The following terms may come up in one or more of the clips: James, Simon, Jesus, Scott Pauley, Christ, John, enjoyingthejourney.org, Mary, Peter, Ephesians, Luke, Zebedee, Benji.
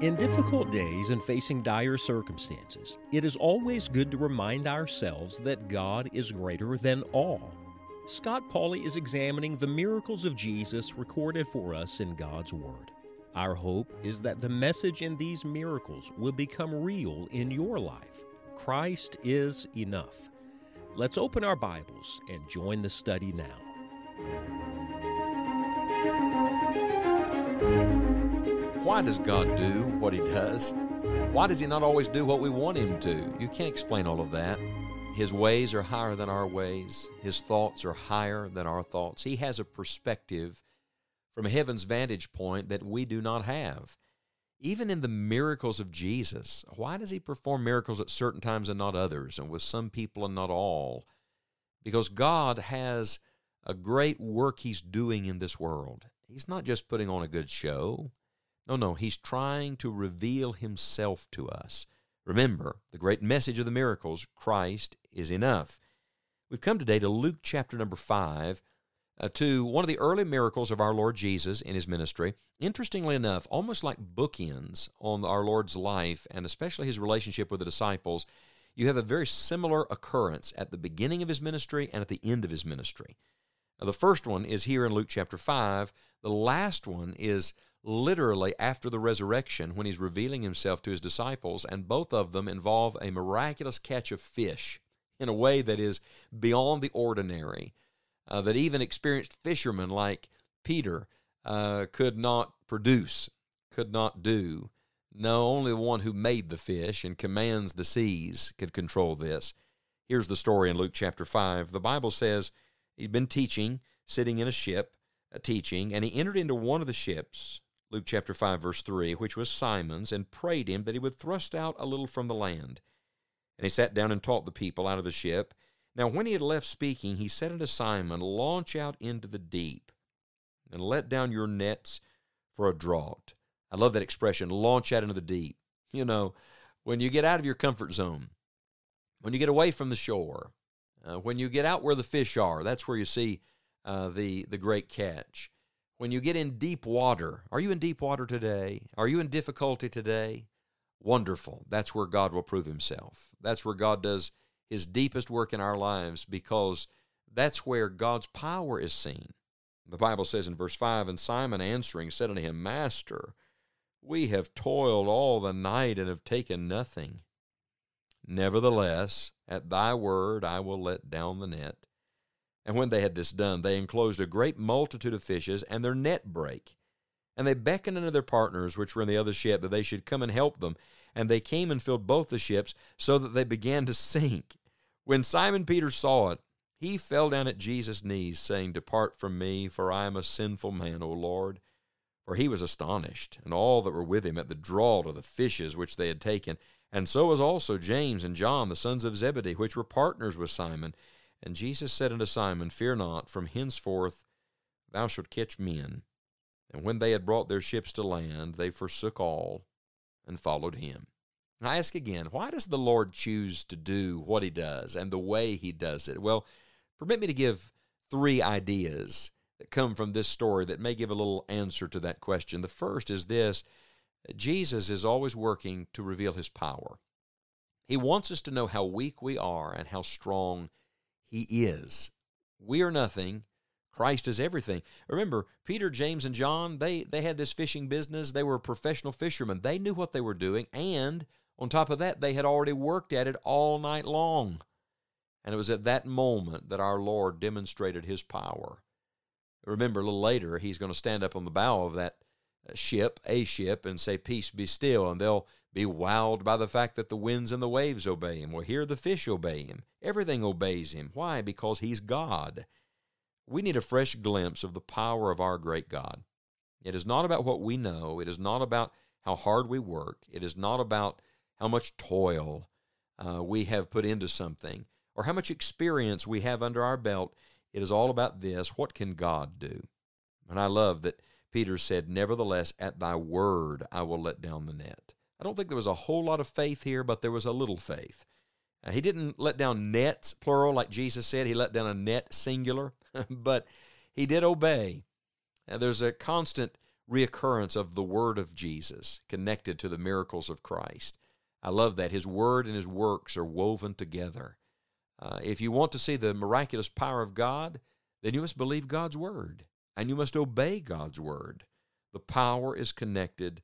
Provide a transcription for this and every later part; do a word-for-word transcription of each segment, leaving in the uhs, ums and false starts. In difficult days and facing dire circumstances, it is always good to remind ourselves that God is greater than all. Scott Pauley is examining the miracles of Jesus recorded for us in God's Word. Our hope is that the message in these miracles will become real in your life. Christ is enough. Let's open our Bibles and join the study now. Why does God do what He does? Why does He not always do what we want Him to? You can't explain all of that. His ways are higher than our ways. His thoughts are higher than our thoughts. He has a perspective from heaven's vantage point that we do not have. Even in the miracles of Jesus, why does He perform miracles at certain times and not others, and with some people and not all? Because God has a great work He's doing in this world. He's not just putting on a good show. No, no, He's trying to reveal Himself to us. Remember, the great message of the miracles, Christ is enough. We've come today to Luke chapter number five, Uh, to one of the early miracles of our Lord Jesus in His ministry. Interestingly enough, almost like bookends on our Lord's life, and especially His relationship with the disciples, you have a very similar occurrence at the beginning of His ministry and at the end of His ministry. Now, the first one is here in Luke chapter five. The last one is literally after the resurrection when He's revealing Himself to His disciples, and both of them involve a miraculous catch of fish in a way that is beyond the ordinary. Uh, that even experienced fishermen like Peter uh, could not produce, could not do. No, only the one who made the fish and commands the seas could control this. Here's the story in Luke chapter five. The Bible says he'd been teaching, sitting in a ship, uh, teaching, and he entered into one of the ships, Luke chapter five, verse three, which was Simon's, and prayed him that he would thrust out a little from the land. And he sat down and taught the people out of the ship. Now, when he had left speaking, he said unto Simon, Launch out into the deep, and let down your nets for a draught. I love that expression, launch out into the deep. You know, when you get out of your comfort zone, when you get away from the shore, uh, when you get out where the fish are, that's where you see uh, the, the great catch. When you get in deep water, are you in deep water today? Are you in difficulty today? Wonderful. That's where God will prove Himself. That's where God does His deepest work in our lives, because that's where God's power is seen. The Bible says in verse five, And Simon answering said unto him, Master, we have toiled all the night and have taken nothing. Nevertheless, at thy word I will let down the net. And when they had this done, they enclosed a great multitude of fishes, and their net brake. And they beckoned unto their partners, which were in the other ship, that they should come and help them. And they came and filled both the ships, so that they began to sink. When Simon Peter saw it, he fell down at Jesus' knees, saying, Depart from me, for I am a sinful man, O Lord. For he was astonished, and all that were with him, at the draught of the fishes which they had taken. And so was also James and John, the sons of Zebedee, which were partners with Simon. And Jesus said unto Simon, Fear not, from henceforth thou shalt catch men. And when they had brought their ships to land, they forsook all, and followed Him. And I ask again, why does the Lord choose to do what He does and the way He does it? Well, permit me to give three ideas that come from this story that may give a little answer to that question. The first is this: Jesus is always working to reveal His power. He wants us to know how weak we are and how strong He is. We are nothing. Christ is everything. Remember, Peter, James, and John, they, they had this fishing business. They were professional fishermen. They knew what they were doing, and on top of that, they had already worked at it all night long. And it was at that moment that our Lord demonstrated His power. Remember, a little later, He's going to stand up on the bow of that ship, a ship, and say, Peace, be still, and they'll be wowed by the fact that the winds and the waves obey Him. Well, here the fish obey Him. Everything obeys Him. Why? Because He's God. We need a fresh glimpse of the power of our great God. It is not about what we know. It is not about how hard we work. It is not about how much toil uh, we have put into something or how much experience we have under our belt. It is all about this: what can God do? And I love that Peter said, Nevertheless, at thy word I will let down the net. I don't think there was a whole lot of faith here, but there was a little faith. Uh, he didn't let down nets, plural, like Jesus said. He let down a net, singular. but he did obey. And there's a constant reoccurrence of the word of Jesus connected to the miracles of Christ. I love that. His word and his works are woven together. Uh, if you want to see the miraculous power of God, then you must believe God's word, and you must obey God's word. The power is connected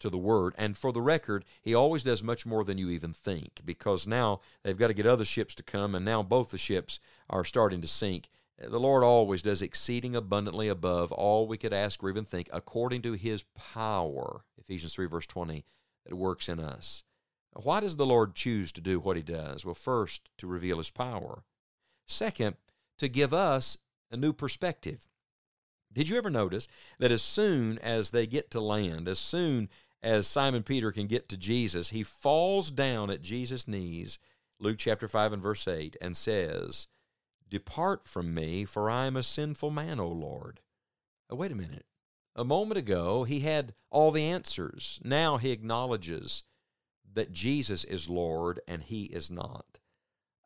to the word. And for the record, he always does much more than you even think, because now they've got to get other ships to come, and now both the ships are starting to sink. The Lord always does exceeding abundantly above all we could ask or even think, according to his power, Ephesians three, verse twenty, that works in us. Why does the Lord choose to do what he does? Well, first, to reveal his power. Second, to give us a new perspective. Did you ever notice that as soon as they get to land, as soon as Simon Peter can get to Jesus, he falls down at Jesus' knees, Luke chapter five and verse eight, and says, "Depart from me, for I am a sinful man, O Lord." Oh, wait a minute. A moment ago, he had all the answers. Now he acknowledges that Jesus is Lord and he is not.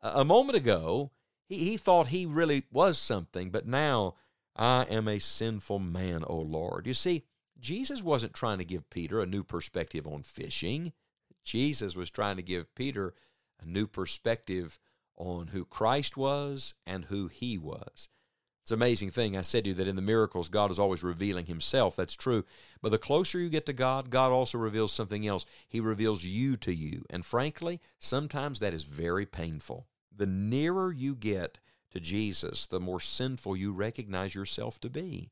A moment ago, he, he thought he really was something, but now, "I am a sinful man, O Lord." You see, Jesus wasn't trying to give Peter a new perspective on fishing. Jesus was trying to give Peter a new perspective on who Christ was and who he was. It's an amazing thing. I said to you that in the miracles, God is always revealing himself. That's true. But the closer you get to God, God also reveals something else. He reveals you to you. And frankly, sometimes that is very painful. The nearer you get to Jesus, the more sinful you recognize yourself to be.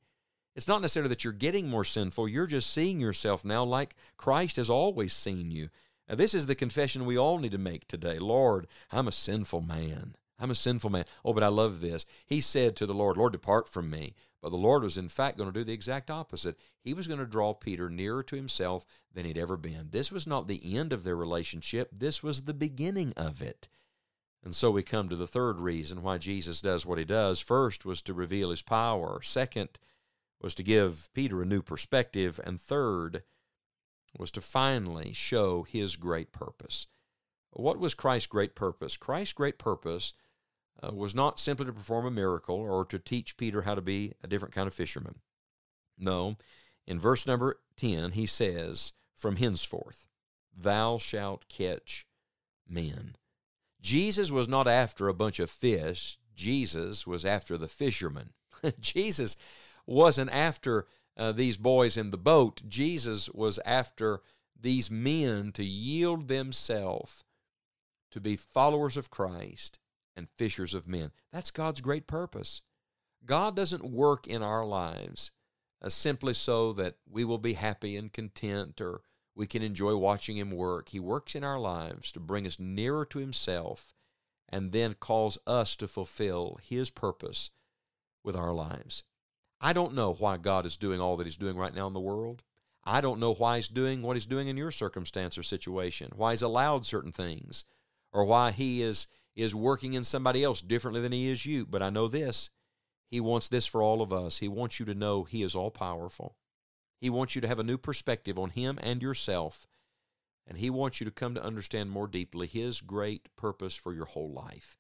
It's not necessarily that you're getting more sinful. You're just seeing yourself now like Christ has always seen you. Now, this is the confession we all need to make today. "Lord, I'm a sinful man. I'm a sinful man." Oh, but I love this. He said to the Lord, "Lord, depart from me." But the Lord was, in fact, going to do the exact opposite. He was going to draw Peter nearer to himself than he'd ever been. This was not the end of their relationship. This was the beginning of it. And so we come to the third reason why Jesus does what he does. First was to reveal his power. Second was to give Peter a new perspective. And third was to finally show his great purpose. What was Christ's great purpose? Christ's great purpose uh, was not simply to perform a miracle or to teach Peter how to be a different kind of fisherman. No, in verse number ten, he says, "From henceforth, thou shalt catch men." Jesus was not after a bunch of fish. Jesus was after the fishermen. Jesus wasn't after uh, these boys in the boat. Jesus was after these men to yield themselves to be followers of Christ and fishers of men. That's God's great purpose. God doesn't work in our lives uh, simply so that we will be happy and content or we can enjoy watching him work. He works in our lives to bring us nearer to himself and then calls us to fulfill his purpose with our lives. I don't know why God is doing all that he's doing right now in the world. I don't know why he's doing what he's doing in your circumstance or situation, why he's allowed certain things, or why he is, is working in somebody else differently than he is you. But I know this. He wants this for all of us. He wants you to know he is all-powerful. He wants you to have a new perspective on him and yourself, and he wants you to come to understand more deeply his great purpose for your whole life.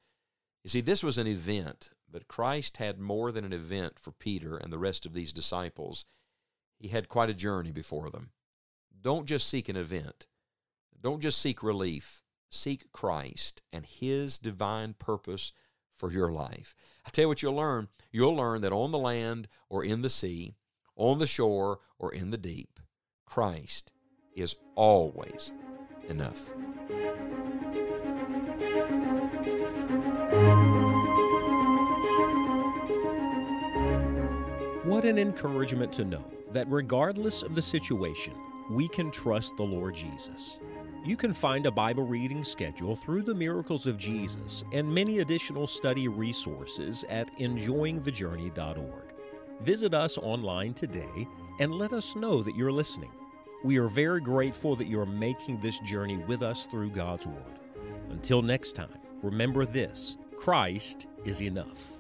You see, this was an event, but Christ had more than an event for Peter and the rest of these disciples. He had quite a journey before them. Don't just seek an event. Don't just seek relief. Seek Christ and his divine purpose for your life. I tell you what you'll learn. You'll learn that on the land or in the sea, on the shore or in the deep, Christ is always enough. What an encouragement to know that regardless of the situation, we can trust the Lord Jesus. You can find a Bible reading schedule through the miracles of Jesus and many additional study resources at enjoying the journey dot org. Visit us online today and let us know that you're listening. We are very grateful that you're making this journey with us through God's Word. Until next time, remember this: Christ is enough.